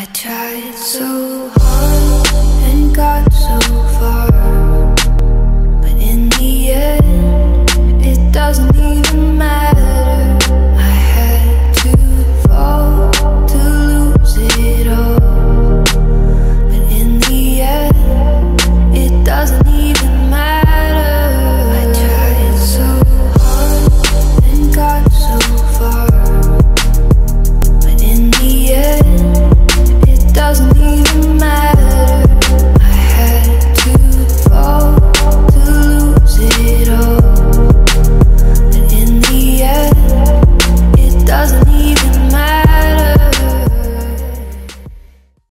I tried so hard.